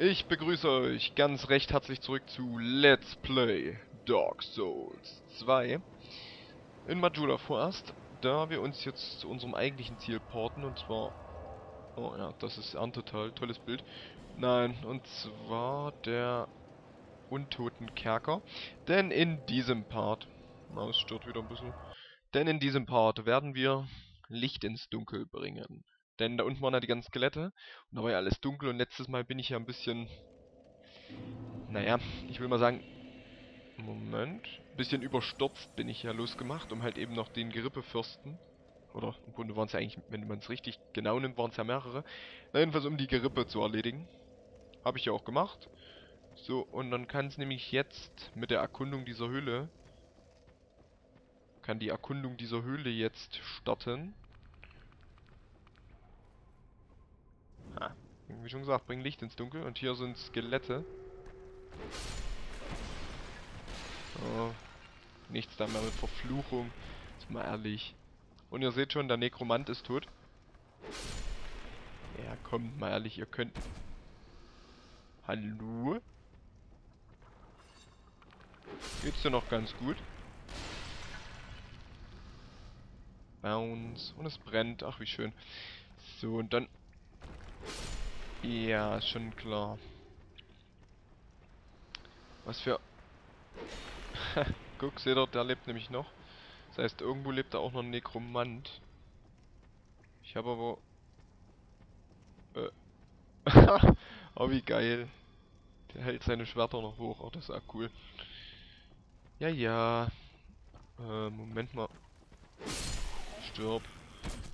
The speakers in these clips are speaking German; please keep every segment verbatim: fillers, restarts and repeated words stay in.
Ich begrüße euch ganz recht herzlich zurück zu Let's Play Dark Souls zwei in Majula vorerst, da wir uns jetzt zu unserem eigentlichen Ziel porten, und zwar... Oh ja, das ist Erntetal, tolles Bild. Nein, und zwar der Untotenkerker, denn in diesem Part... Maus stört wieder ein bisschen. Denn in diesem Part werden wir Licht ins Dunkel bringen. Denn da unten waren ja die ganzen Skelette und da war ja alles dunkel, und letztes Mal bin ich ja ein bisschen, naja, ich will mal sagen, Moment, ein bisschen überstürzt bin ich ja losgemacht, um halt eben noch den Gerippefürsten, oder im Grunde waren es ja eigentlich, wenn man es richtig genau nimmt, waren es ja mehrere, na jedenfalls um die Gerippe zu erledigen, habe ich ja auch gemacht. So, und dann kann es nämlich jetzt mit der Erkundung dieser Höhle, kann die Erkundung dieser Höhle jetzt starten. Ah, wie schon gesagt, bring Licht ins Dunkel. Und hier sind Skelette. Oh, nichts da mehr mit Verfluchung. Ist mal ehrlich. Und ihr seht schon, der Nekromant ist tot. Ja, kommt mal ehrlich, ihr könnt... Hallo? Geht's dir noch ganz gut? Bounce. Und es brennt. Ach, wie schön. So, und dann... Ja, schon klar. Was für... Guck, seht ihr, der lebt nämlich noch. Das heißt, irgendwo lebt da auch noch ein Nekromant. Ich habe aber... Äh... oh, wie geil. Der hält seine Schwerter noch hoch. Oh, das ist ja cool. Ja, ja. Äh, Moment mal. Stirb.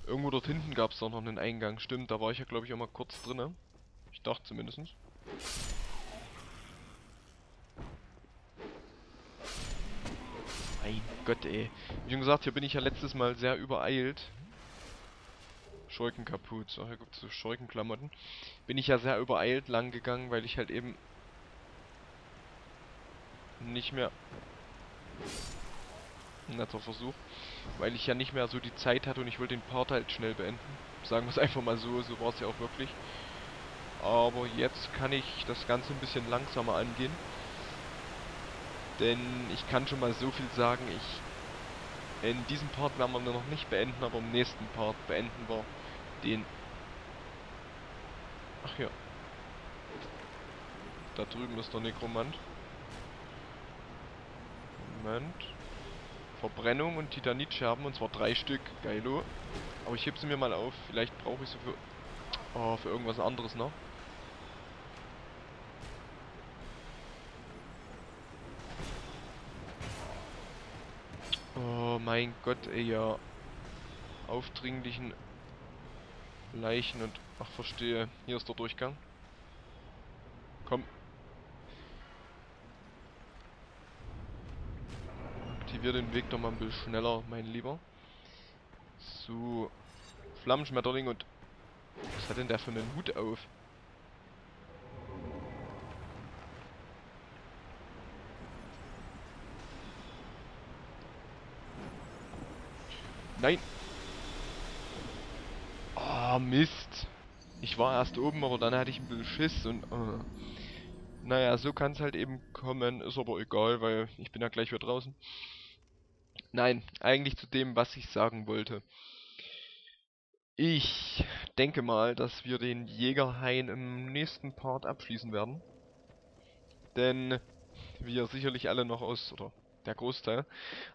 Irgendwo dort hinten gab es doch noch einen Eingang. Stimmt, da war ich ja, glaube ich, auch mal kurz drin. Ich dachte zumindest. Mein Gott, ey. Wie schon gesagt, hier bin ich ja letztes Mal sehr übereilt. Schurkenkapuze. Ach, hier gibt es so Schurkenklamotten. Bin ich ja sehr übereilt lang gegangen, weil ich halt eben... nicht mehr... Netter Versuch. Weil ich ja nicht mehr so die Zeit hatte und ich wollte den Part halt schnell beenden. Sagen wir es einfach mal so, so war es ja auch wirklich. Aber jetzt kann ich das Ganze ein bisschen langsamer angehen. Denn ich kann schon mal so viel sagen, ich... In diesem Part werden wir noch nicht beenden, aber im nächsten Part beenden wir den... Ach ja. Da drüben ist der Nekromant. Moment. Verbrennung und Titanitscherben, und zwar drei Stück. Geilo. Aber ich heb sie mir mal auf. Vielleicht brauche ich sie für... Oh, für irgendwas anderes noch. Oh mein Gott, ey, ja. Aufdringlichen Leichen und... Ach, verstehe. Hier ist der Durchgang. Komm. Aktivier den Weg doch mal ein bisschen schneller, mein Lieber. So. Flammenschmetterling und... Was hat denn der für einen Hut auf? Nein! Ah, oh, Mist! Ich war erst oben, aber dann hatte ich ein bisschen Schiss und... Uh. Naja, so kann es halt eben kommen, ist aber egal, weil ich bin ja gleich wieder draußen. Nein, eigentlich zu dem, was ich sagen wollte. Ich denke mal, dass wir den Jägerhain im nächsten Part abschließen werden. Denn, wie ihr sicherlich alle noch aus, oder der Großteil,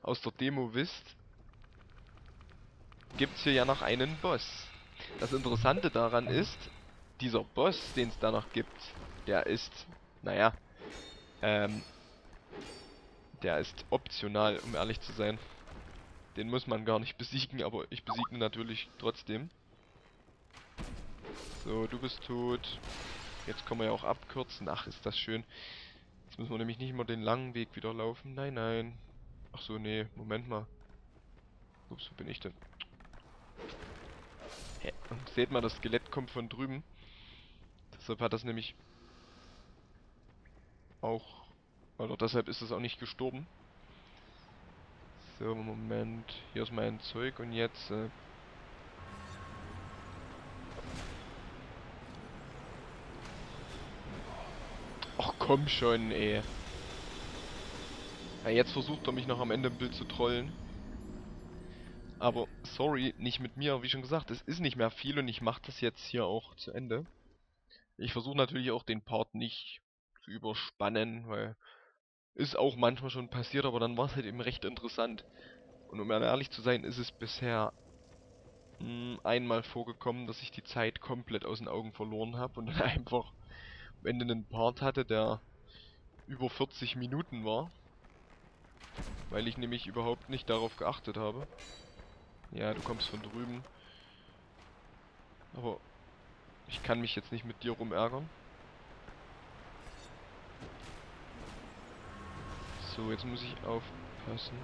aus der Demo wisst, gibt es hier ja noch einen Boss. Das Interessante daran ist, dieser Boss, den es da noch gibt, der ist, naja, ähm, der ist optional, um ehrlich zu sein. Den muss man gar nicht besiegen, aber ich besiege ihn natürlich trotzdem. So, du bist tot. Jetzt können wir ja auch abkürzen. Ach, ist das schön. Jetzt müssen wir nämlich nicht immer den langen Weg wieder laufen. Nein, nein. Ach so, nee. Moment mal. Ups, wo bin ich denn? Hä? Und seht mal, das Skelett kommt von drüben. Deshalb hat das nämlich auch... Oder deshalb ist es auch nicht gestorben. So, Moment. Hier ist mein Zeug und jetzt... Äh komm schon, ey. Ja, jetzt versucht er mich noch am Ende im Bild zu trollen. Aber, sorry, nicht mit mir. Wie schon gesagt, es ist nicht mehr viel und ich mache das jetzt hier auch zu Ende. Ich versuche natürlich auch den Part nicht zu überspannen, weil ist auch manchmal schon passiert, aber dann war es halt eben recht interessant. Und um ehrlich zu sein, ist es bisher mh, einmal vorgekommen, dass ich die Zeit komplett aus den Augen verloren habe und dann einfach am Ende einen Part hatte, der über vierzig Minuten war. Weil ich nämlich überhaupt nicht darauf geachtet habe. Ja, du kommst von drüben. Aber ich kann mich jetzt nicht mit dir rumärgern. So, jetzt muss ich aufpassen.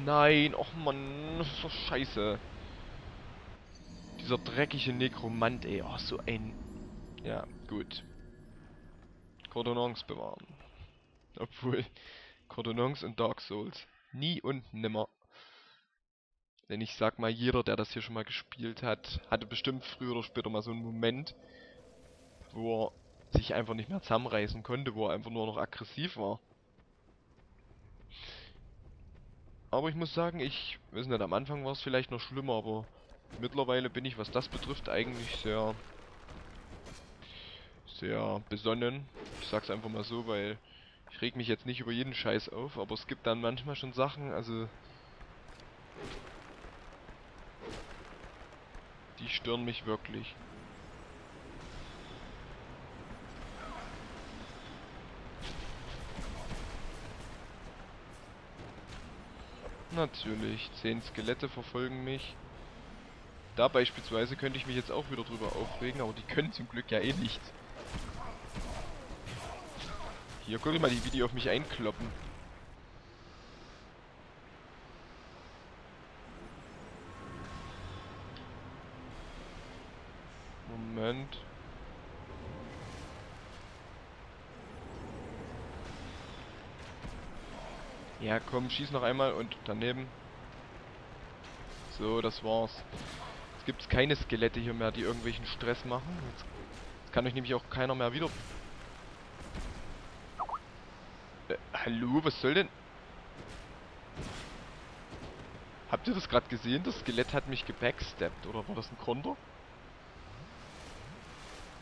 Nein, och Mann, das ist doch scheiße. Dieser dreckige Nekromant, ey. Oh, so ein... Ja, gut. Cordonance bewahren. Obwohl, Cordonance in Dark Souls. Nie und nimmer. Denn ich sag mal, jeder, der das hier schon mal gespielt hat, hatte bestimmt früher oder später mal so einen Moment, wo er sich einfach nicht mehr zusammenreißen konnte, wo er einfach nur noch aggressiv war. Aber ich muss sagen, ich weiß nicht, am Anfang war es vielleicht noch schlimmer, aber mittlerweile bin ich, was das betrifft, eigentlich sehr, sehr besonnen. Ich sag's einfach mal so, weil ich reg mich jetzt nicht über jeden Scheiß auf, aber es gibt dann manchmal schon Sachen, also die stören mich wirklich. Natürlich, zehn Skelette verfolgen mich. Da beispielsweise könnte ich mich jetzt auch wieder drüber aufregen, aber die können zum Glück ja eh nichts. Hier, guck mal, die Video auf mich einkloppen. Moment. Ja, komm, schieß noch einmal und daneben. So, das war's. Jetzt gibt's keine Skelette hier mehr, die irgendwelchen Stress machen. Jetzt, jetzt kann euch nämlich auch keiner mehr wieder... Äh, hallo, was soll denn? Habt ihr das gerade gesehen? Das Skelett hat mich gebacksteppt, oder war das ein Konter?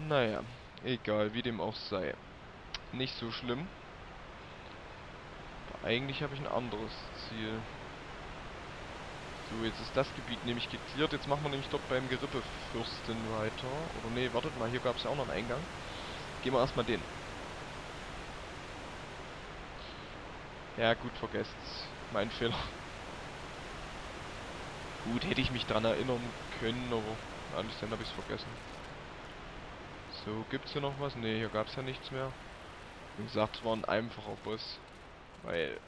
Naja, egal, wie dem auch sei. Nicht so schlimm. Eigentlich habe ich ein anderes Ziel. So, jetzt ist das Gebiet nämlich geklärt. Jetzt machen wir nämlich dort beim Gerippefürsten weiter. Oder nee, wartet mal, hier gab es ja auch noch einen Eingang. Gehen wir erstmal den. Ja gut, vergesst's. Mein Fehler. Gut, hätte ich mich dran erinnern können, aber alles dann habe ich es vergessen. So, gibt's hier noch was? Nee, hier gab es ja nichts mehr. Wie gesagt, es war ein einfacher Boss. Weil,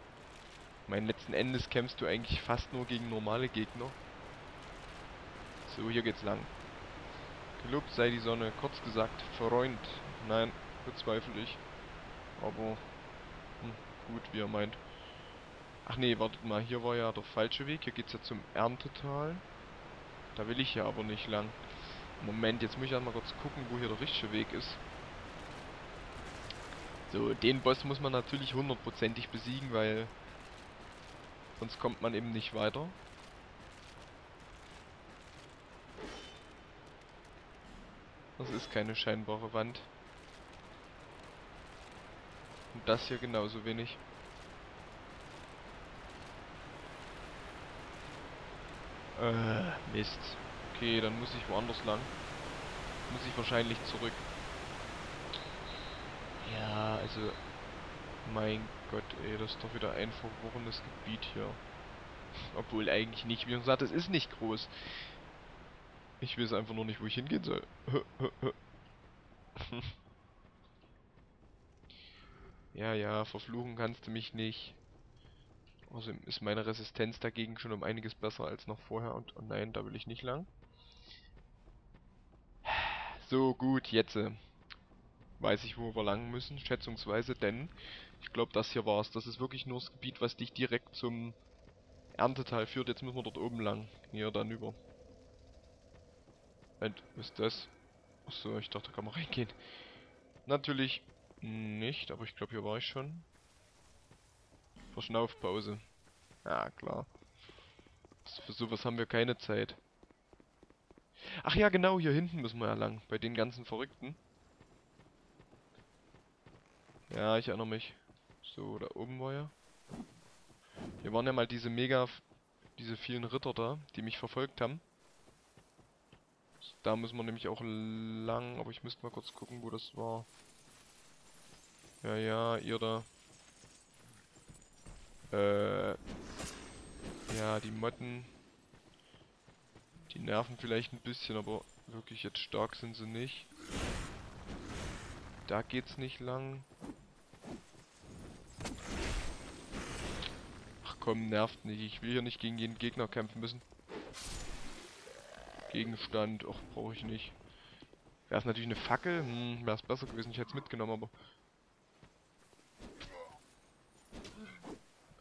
mein letzten Endes kämpfst du eigentlich fast nur gegen normale Gegner. So, hier geht's lang. Gelobt sei die Sonne, kurz gesagt, Freund. Nein, bezweifle ich. Aber, hm, gut, wie er meint. Ach nee, wartet mal, hier war ja der falsche Weg. Hier geht's ja zum Erntetal. Da will ich ja aber nicht lang. Moment, jetzt muss ich einmal kurz gucken, wo hier der richtige Weg ist. So, den Boss muss man natürlich hundertprozentig besiegen, weil sonst kommt man eben nicht weiter. Das ist keine scheinbare Wand. Und das hier genauso wenig. Äh, Mist. Okay, dann muss ich woanders lang. Muss ich wahrscheinlich zurück. Ja, also... Mein Gott, ey, das ist doch wieder ein verworrenes Gebiet hier. Obwohl eigentlich nicht, wie gesagt, es ist nicht groß. Ich weiß einfach nur nicht, wo ich hingehen soll. Ja, ja, verfluchen kannst du mich nicht. Außerdem also ist meine Resistenz dagegen schon um einiges besser als noch vorher. Und oh nein, da will ich nicht lang. So, gut, jetzt... Weiß ich, wo wir lang müssen, schätzungsweise, denn ich glaube, das hier war's. Das ist wirklich nur das Gebiet, was dich direkt zum Erntetal führt. Jetzt müssen wir dort oben lang. Hier, dann über. Und, was ist das? Achso, ich dachte, da kann man reingehen. Natürlich nicht, aber ich glaube, hier war ich schon. Verschnaufpause. Ja, klar. Für sowas haben wir keine Zeit. Ach ja, genau, hier hinten müssen wir ja lang. Bei den ganzen Verrückten. Ja, ich erinnere mich. So, da oben war ja. Hier waren ja mal diese mega... diese vielen Ritter da, die mich verfolgt haben. Da müssen wir nämlich auch lang... Aber ich müsste mal kurz gucken, wo das war. Ja, ja, ihr da. Äh... Ja, die Motten... Die nerven vielleicht ein bisschen, aber wirklich jetzt stark sind sie nicht. Da geht's nicht lang. Ach komm, nervt nicht. Ich will hier nicht gegen jeden Gegner kämpfen müssen. Gegenstand, auch brauche ich nicht. Wäre es natürlich eine Fackel, hm, wäre es besser gewesen, ich hätte es mitgenommen, aber...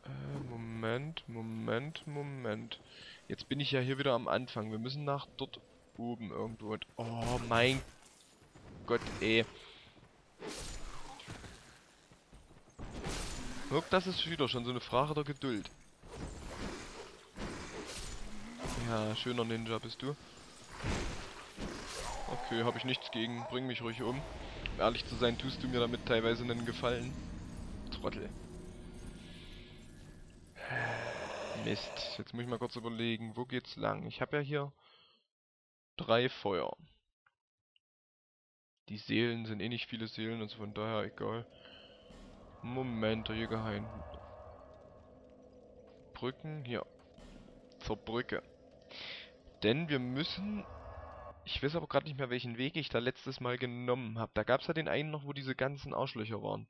Äh, Moment, Moment, Moment. Jetzt bin ich ja hier wieder am Anfang. Wir müssen nach dort oben irgendwo... Und oh mein Gott, ey. Guck, das ist wieder schon so eine Frage der Geduld. Ja, schöner Ninja bist du. Okay, habe ich nichts gegen. Bring mich ruhig um. Um ehrlich zu sein, tust du mir damit teilweise einen Gefallen. Trottel. Mist. Jetzt muss ich mal kurz überlegen, wo geht's lang? Ich habe ja hier drei Feuer. Die Seelen sind eh nicht viele Seelen, also von daher egal. Moment, der Jägerhain. Brücken, hier. Zur Brücke. Denn wir müssen... Ich weiß aber gerade nicht mehr, welchen Weg ich da letztes Mal genommen habe. Da gab es ja den einen noch, wo diese ganzen Arschlöcher waren.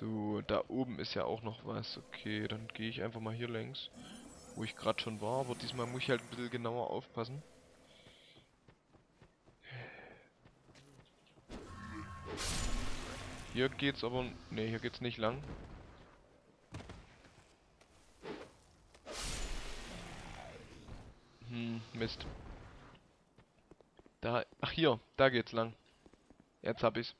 So, da oben ist ja auch noch was. Okay, dann gehe ich einfach mal hier längs, wo ich gerade schon war. Aber diesmal muss ich halt ein bisschen genauer aufpassen. Hier geht's aber... Ne, hier geht's nicht lang. Hm, Mist. Da... Ach hier, da geht's lang. Jetzt hab ich's.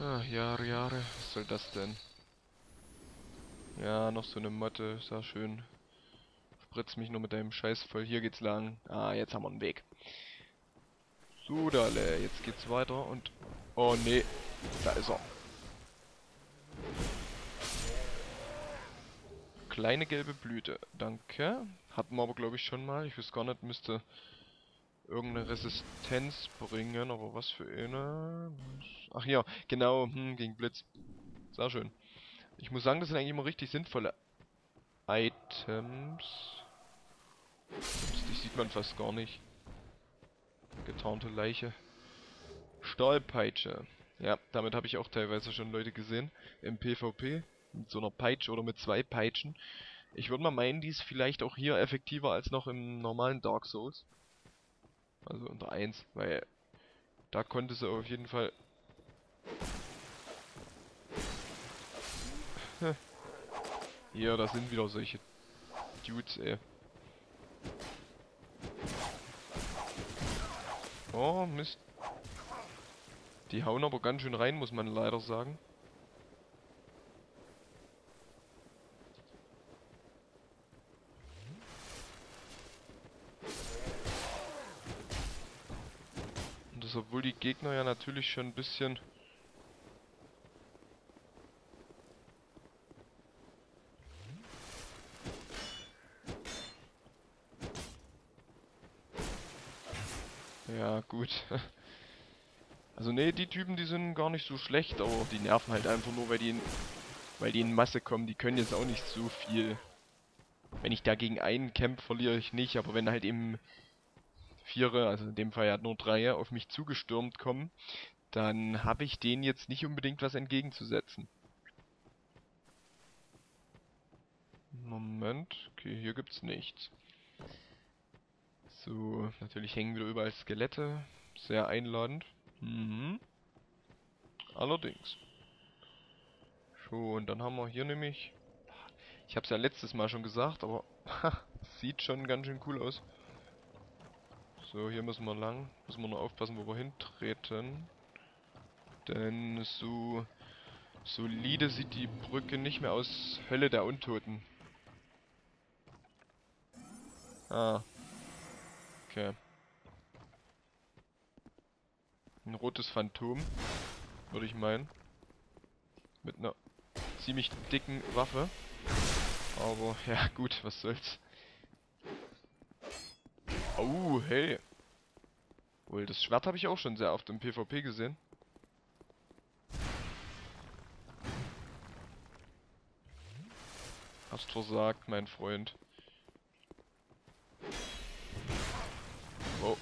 Ah, Jahre, Jahre. Was soll das denn? Ja, noch so eine Motte. Ist ja schön. Spritz mich nur mit deinem Scheiß voll. Hier geht's lang. Ah, jetzt haben wir einen Weg. So, dale. Jetzt geht's weiter und... Oh, nee. Da ist er. Kleine gelbe Blüte. Danke. Hatten wir aber, glaube ich, schon mal. Ich weiß gar nicht, müsste irgendeine Resistenz bringen. Aber was für eine... Ach ja, genau. Hm, gegen Blitz. Sehr schön. Ich muss sagen, das sind eigentlich immer richtig sinnvolle Items. Die sieht man fast gar nicht. Getarnte Leiche. Stahlpeitsche. Ja, damit habe ich auch teilweise schon Leute gesehen. Im PvP. Mit so einer Peitsche oder mit zwei Peitschen. Ich würde mal meinen, die ist vielleicht auch hier effektiver als noch im normalen Dark Souls. Also unter eins. Weil da konnte sie auf jeden Fall... Hier, da sind wieder solche Dudes, ey. Oh, Mist. Die hauen aber ganz schön rein, muss man leider sagen. Und das, obwohl die Gegner ja natürlich schon ein bisschen... Ja, gut. Also nee, die Typen, die sind gar nicht so schlecht, aber die nerven halt einfach nur, weil die in, weil die in Masse kommen. Die können jetzt auch nicht so viel. Wenn ich dagegen einen kämpfe, verliere ich nicht, aber wenn halt eben Vierer, also in dem Fall ja nur Dreier, auf mich zugestürmt kommen, dann habe ich denen jetzt nicht unbedingt was entgegenzusetzen. Moment, okay, hier gibt's nichts. So, natürlich hängen wieder überall Skelette. Sehr einladend. Mhm. Allerdings. So, und dann haben wir hier nämlich... Ich habe es ja letztes Mal schon gesagt, aber sieht schon ganz schön cool aus. So, hier müssen wir lang. Müssen wir nur aufpassen, wo wir hintreten. Denn so solide sieht die Brücke nicht mehr aus. Hölle der Untoten. Ah. Okay. Ein rotes Phantom, würde ich meinen. Mit einer ziemlich dicken Waffe. Aber, ja gut, was soll's. Oh, hey. Wohl, das Schwert habe ich auch schon sehr oft im PvP gesehen. Hast versagt, mein Freund. Oh.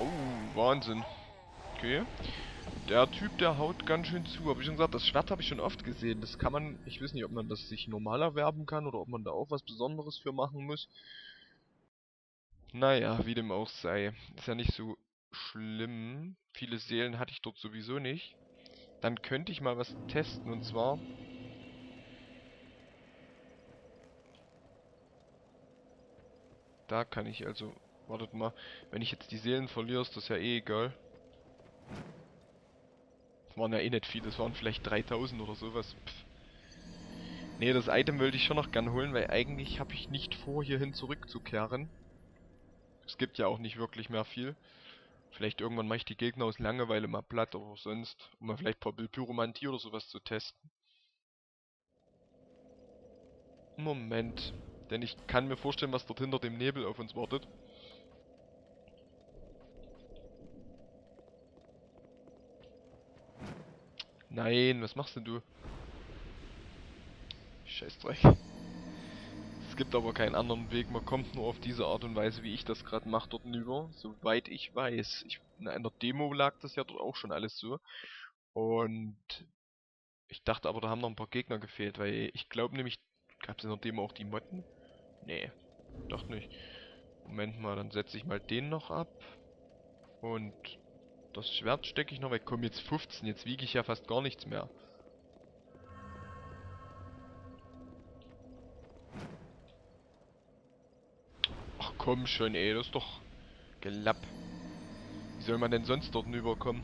Oh, Wahnsinn. Okay. Der Typ, der haut ganz schön zu. Habe ich schon gesagt, das Schwert habe ich schon oft gesehen. Das kann man, ich weiß nicht, ob man das sich normal erwerben kann oder ob man da auch was Besonderes für machen muss. Naja, wie dem auch sei. Ist ja nicht so schlimm. Viele Seelen hatte ich dort sowieso nicht. Dann könnte ich mal was testen, und zwar... Da kann ich also... Wartet mal. Wenn ich jetzt die Seelen verliere, ist das ja eh egal. Waren ja eh nicht viele, das waren vielleicht dreitausend oder sowas. Pff. Nee, das Item wollte ich schon noch gern holen, weil eigentlich habe ich nicht vor, hierhin zurückzukehren. Es gibt ja auch nicht wirklich mehr viel. Vielleicht irgendwann mache ich die Gegner aus Langeweile mal platt oder sonst, um mal vielleicht ein paar Pyromantie oder sowas zu testen. Moment, denn ich kann mir vorstellen, was dort hinter dem Nebel auf uns wartet. Nein, was machst denn du? Scheißdreck. Es gibt aber keinen anderen Weg, man kommt nur auf diese Art und Weise, wie ich das gerade mache, dort rüber. Soweit ich weiß. Ich, in einer Demo lag das ja dort auch schon alles so. Und ich dachte aber, da haben noch ein paar Gegner gefehlt, weil ich glaube nämlich... Gab es in der Demo auch die Motten? Nee, doch nicht. Moment mal, dann setze ich mal den noch ab. Und... Das Schwert stecke ich noch weg. Komm, jetzt fünfzehn. Jetzt wiege ich ja fast gar nichts mehr. Ach komm schon, ey. Das ist doch gelapp. Wie soll man denn sonst dort rüberkommen?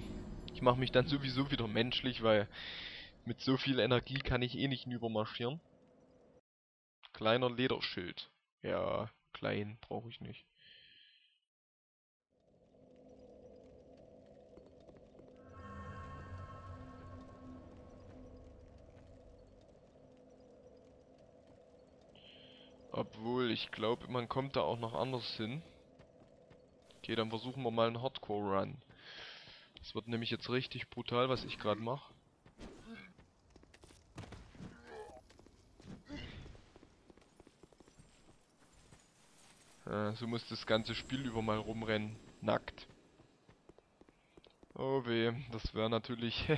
Ich mache mich dann sowieso wieder menschlich, weil mit so viel Energie kann ich eh nicht rübermarschieren. Kleiner Lederschild. Ja, klein brauche ich nicht. Obwohl, ich glaube, man kommt da auch noch anders hin. Okay, dann versuchen wir mal einen Hardcore-Run. Das wird nämlich jetzt richtig brutal, was ich gerade mache. Ja, so muss das ganze Spiel über mal rumrennen. Nackt. Oh weh, das wäre natürlich...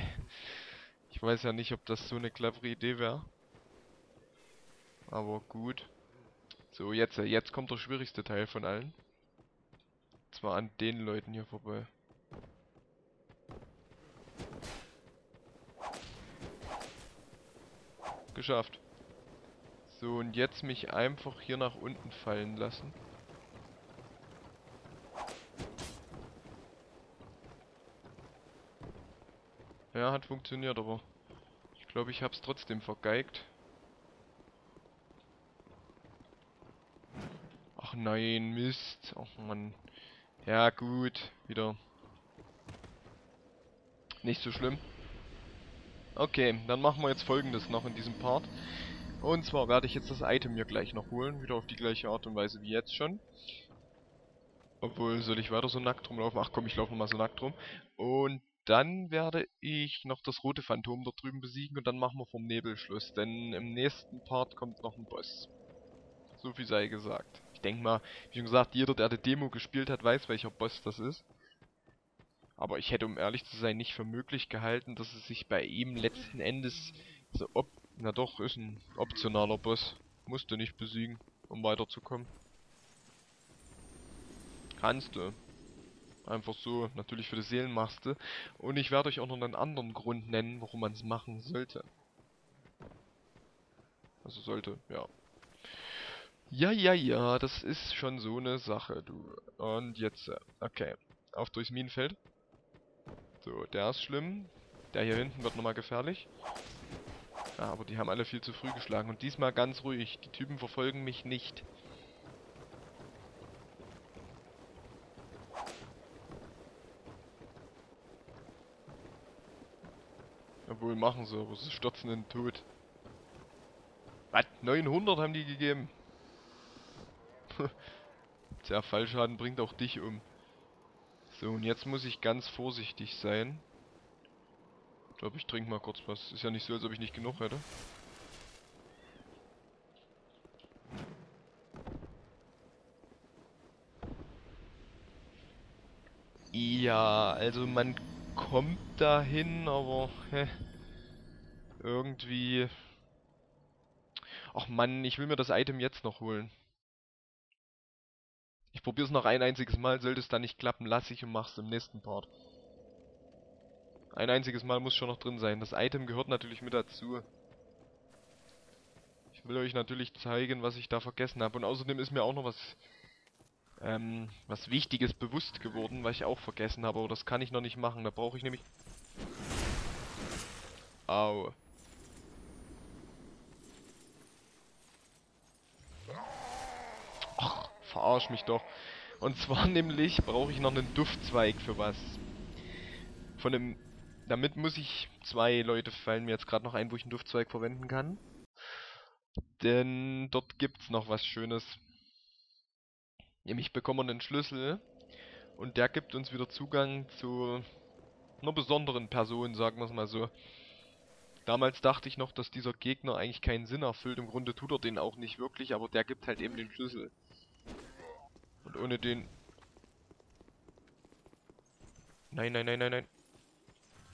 Ich weiß ja nicht, ob das so eine clevere Idee wäre. Aber gut. So, jetzt, jetzt kommt der schwierigste Teil von allen. Und zwar an den Leuten hier vorbei. Geschafft. So, und jetzt mich einfach hier nach unten fallen lassen. Ja, hat funktioniert, aber ich glaube, ich habe es trotzdem vergeigt. Nein, Mist. Ach man. Ja gut, wieder. Nicht so schlimm. Okay, dann machen wir jetzt Folgendes noch in diesem Part. Und zwar werde ich jetzt das Item mir gleich noch holen. Wieder auf die gleiche Art und Weise wie jetzt schon. Obwohl, soll ich weiter so nackt rumlaufen? Ach komm, ich laufe nochmal so nackt rum. Und dann werde ich noch das rote Phantom da drüben besiegen. Und dann machen wir vom Nebel Schluss. Denn im nächsten Part kommt noch ein Boss. So viel sei gesagt. Ich denke mal, wie schon gesagt, jeder, der die Demo gespielt hat, weiß, welcher Boss das ist. Aber ich hätte, um ehrlich zu sein, nicht für möglich gehalten, dass es sich bei ihm letzten Endes so ob... Na doch, ist ein optionaler Boss. Musst du nicht besiegen, um weiterzukommen. Kannst du. Einfach so, natürlich für die Seelenmaste. Und ich werde euch auch noch einen anderen Grund nennen, warum man es machen sollte. Also sollte, ja. Ja, ja, ja, das ist schon so eine Sache, du. Und jetzt, okay. Auf durchs Minenfeld. So, der ist schlimm. Der hier hinten wird nochmal gefährlich. Ja, aber die haben alle viel zu früh geschlagen. Und diesmal ganz ruhig. Die Typen verfolgen mich nicht. Obwohl, machen sie, aber sie stürzen in den Tod. Was? neunhundert haben die gegeben? Tja, Fallschaden bringt auch dich um. So, und jetzt muss ich ganz vorsichtig sein. Ich glaube, ich trinke mal kurz was. Ist ja nicht so, als ob ich nicht genug hätte. Ja, also man kommt dahin, aber hä, irgendwie... Ach Mann, ich will mir das Item jetzt noch holen. Ich probiere es noch ein einziges Mal, sollte es dann nicht klappen, lass ich und mach's im nächsten Part. Ein einziges Mal muss schon noch drin sein. Das Item gehört natürlich mit dazu. Ich will euch natürlich zeigen, was ich da vergessen habe. Und außerdem ist mir auch noch was ähm, was Wichtiges bewusst geworden, was ich auch vergessen habe. Aber das kann ich noch nicht machen. Da brauche ich nämlich... Au. Verarsch mich doch. Und zwar nämlich brauche ich noch einen Duftzweig für was. Von dem... Damit muss ich... Zwei Leute fallen mir jetzt gerade noch ein, wo ich einen Duftzweig verwenden kann. Denn dort gibt's noch was Schönes. Nämlich bekommen wir einen Schlüssel. Und der gibt uns wieder Zugang zu einer besonderen Person, sagen wir es mal so. Damals dachte ich noch, dass dieser Gegner eigentlich keinen Sinn erfüllt. Im Grunde tut er den auch nicht wirklich, aber der gibt halt eben den Schlüssel. Und ohne den... Nein, nein, nein, nein, nein.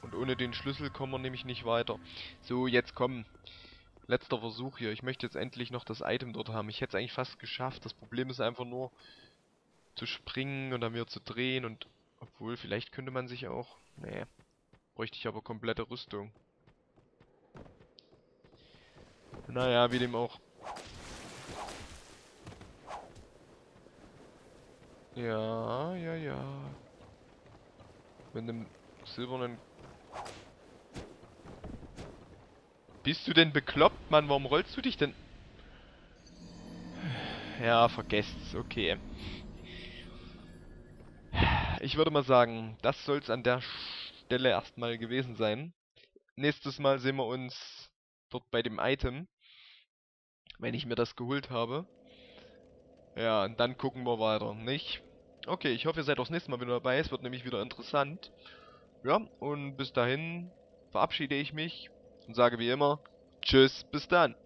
Und ohne den Schlüssel kommen wir nämlich nicht weiter. So, jetzt komm. Letzter Versuch hier. Ich möchte jetzt endlich noch das Item dort haben. Ich hätte es eigentlich fast geschafft. Das Problem ist einfach nur zu springen und dann wieder zu drehen und... Obwohl, vielleicht könnte man sich auch... Nee. Bräuchte ich aber komplette Rüstung. Naja, wie dem auch. Ja, ja, ja. Mit einem silbernen... Bist du denn bekloppt, Mann? Warum rollst du dich denn? Ja, vergesst's. Okay. Ich würde mal sagen, das soll's an der Stelle erstmal gewesen sein. Nächstes Mal sehen wir uns dort bei dem Item. Wenn ich mir das geholt habe. Ja, und dann gucken wir weiter, nicht? Okay, ich hoffe, ihr seid auch das nächste Mal wieder dabei. Es wird nämlich wieder interessant. Ja, und bis dahin verabschiede ich mich und sage wie immer, tschüss, bis dann.